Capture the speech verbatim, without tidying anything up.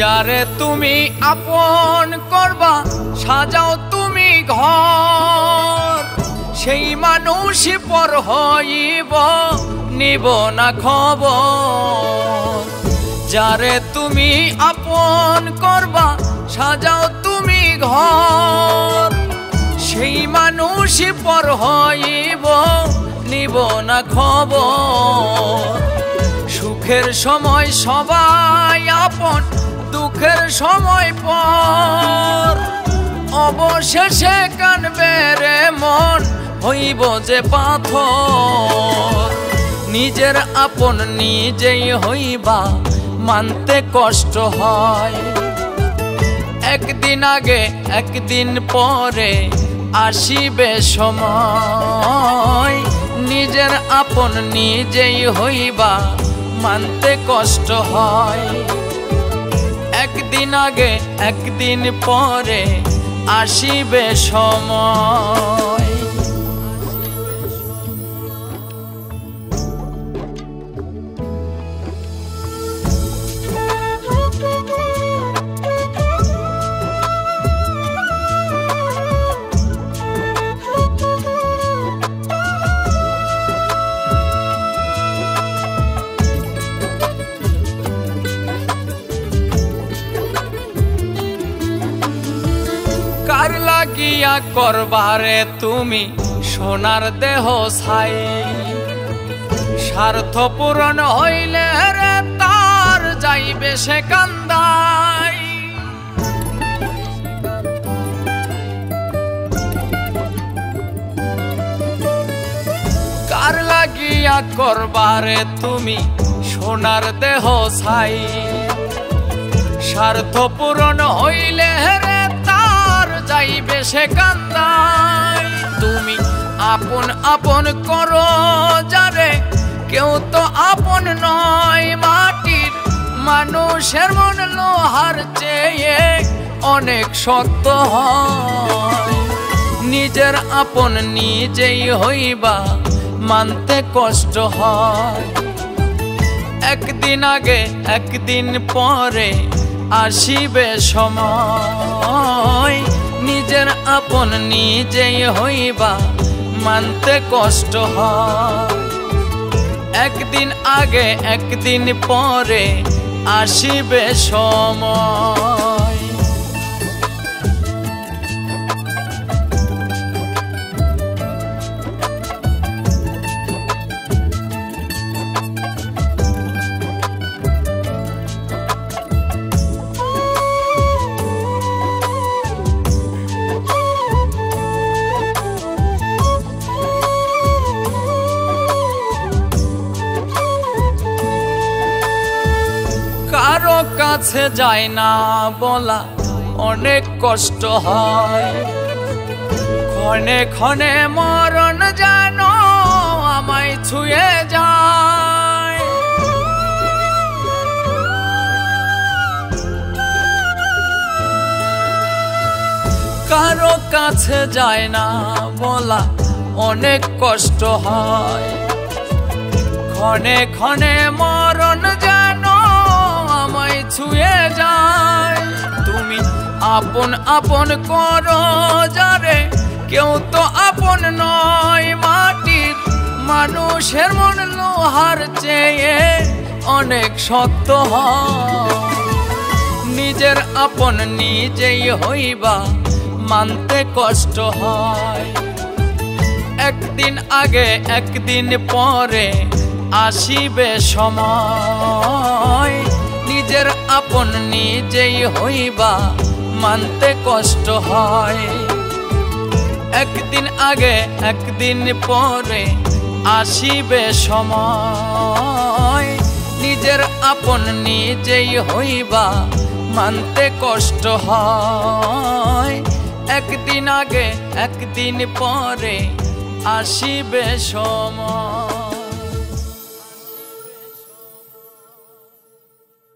যারে তুমি আপন করবা সাজাও তুমি ঘর সেই মানুষই পর হইব নিব না খবর যারে তুমি আপন করবা সাজাও তুমি ঘর সেই মানুষই পর হইব নিব না খবর সুখের সময় সবাই আপন দুঃখের সময় পর অবশেষে কানবে রে মন হইব যে পাথর নিজের আপন নিজেই হইবা মানতে কষ্ট হয় একদিন আগে একদিন পরে আসিবে সময় নিজের আপন নিজেই হইবা মানতে কষ্ট হয় একদিন আগে একদিন পরে আসিবে সময় कार लागिया करबारे तुमी सोनार देह छाई स्वार्थ पूरण हईले रे तार जाइबे से कांदाई कार लागिया करबारे तुमी सोनार देह छाई स्वार्थ पूरण हईले रे যাইবে সে কান্দাই তুমি আপন আপন করো যারে কেউ তো আপন নয় মাটির মানুষের মন লোহার চেয়ে অনেক শক্ত হয় নিজের আপন নিজেই হইবা মানতে কষ্ট হয় একদিন আগে একদিন পরে আসিবে সময় নিজের আপন নিজেই হইবা মানতে কষ্ট হয় একদিন আগে একদিন পরে আসিবে সময় কারো কাছে যায় না বলা অনেক কষ্ট হয় ক্ষণে ক্ষণে মরণ যেন আমায় ছুঁয়ে যায় কারো কাছে যায় না বলা অনেক কষ্ট হয় ক্ষণে ক্ষণে মরণ যেন ছুঁয়ে যায় তুমি আপন আপন করো যারে কেউ তো আপন নয় মাটির মানুষের মন লোহার চেয়ে অনেক শক্ত হয় নিজের আপন নিজেই হইবা মানতে কষ্ট হয় একদিন আগে একদিন পরে আসিবে সময় নিজের আপন নিজেই হইবা মানতে কষ্ট হয় একদিন আগে একদিন পরে আসিবে সময় নিজের আপন নিজেই হইবা মানতে কষ্ট হয় একদিন আগে একদিন পরে আসিবে সময়।